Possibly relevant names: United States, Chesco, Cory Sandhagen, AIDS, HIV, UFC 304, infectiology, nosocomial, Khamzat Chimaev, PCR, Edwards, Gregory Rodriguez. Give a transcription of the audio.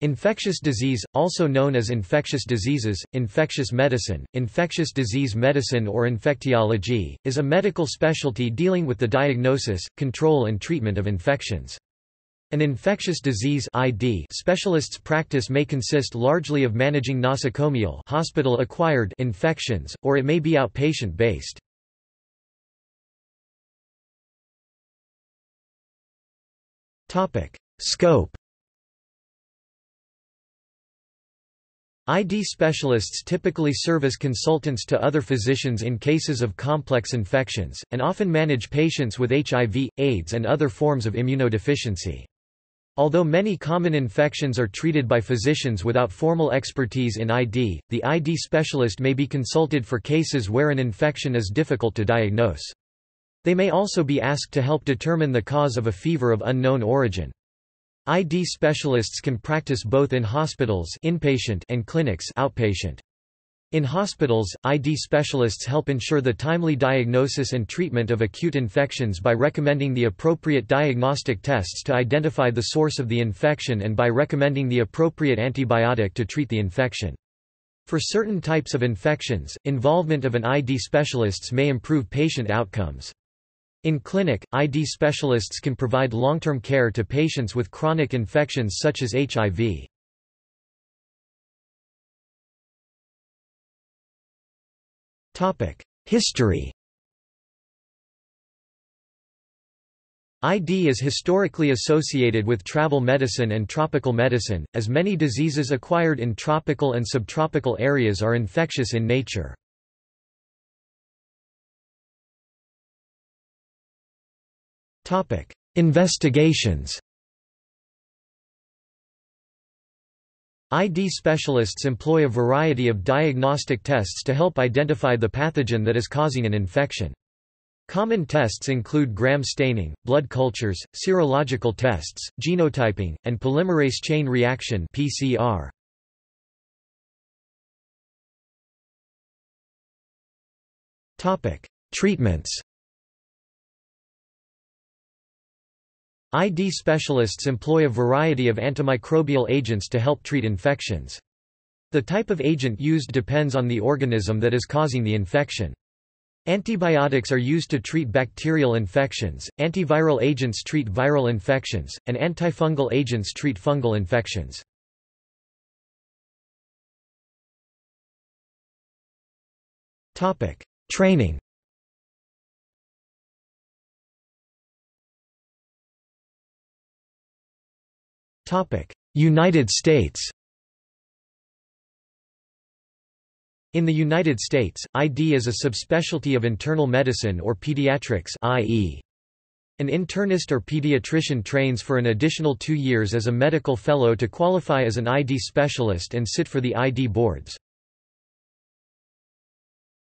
Infectious disease, also known as infectious diseases, infectious medicine, infectious disease medicine or infectiology, is a medical specialty dealing with the diagnosis, control and treatment of infections. An infectious disease (ID) specialist's practice may consist largely of managing nosocomial hospital-acquired infections, or it may be outpatient-based. Scope. ID specialists typically serve as consultants to other physicians in cases of complex infections, and often manage patients with HIV, AIDS and other forms of immunodeficiency. Although many common infections are treated by physicians without formal expertise in ID, the ID specialist may be consulted for cases where an infection is difficult to diagnose. They may also be asked to help determine the cause of a fever of unknown origin. ID specialists can practice both in hospitals inpatient and clinics outpatient. In hospitals, ID specialists help ensure the timely diagnosis and treatment of acute infections by recommending the appropriate diagnostic tests to identify the source of the infection and by recommending the appropriate antibiotic to treat the infection. For certain types of infections, involvement of an ID specialist may improve patient outcomes. In clinic, ID specialists can provide long-term care to patients with chronic infections such as HIV. History. ID is historically associated with travel medicine and tropical medicine, as many diseases acquired in tropical and subtropical areas are infectious in nature. Investigations. ID specialists employ a variety of diagnostic tests to help identify the pathogen that is causing an infection. Common tests include gram staining, blood cultures, serological tests, genotyping, and polymerase chain reaction (PCR). Treatments. ID specialists employ a variety of antimicrobial agents to help treat infections. The type of agent used depends on the organism that is causing the infection. Antibiotics are used to treat bacterial infections, antiviral agents treat viral infections, and antifungal agents treat fungal infections. Training. United States. In the United States, ID is a subspecialty of internal medicine or pediatrics, i.e. an internist or pediatrician trains for an additional 2 years as a medical fellow to qualify as an ID specialist and sit for the ID boards.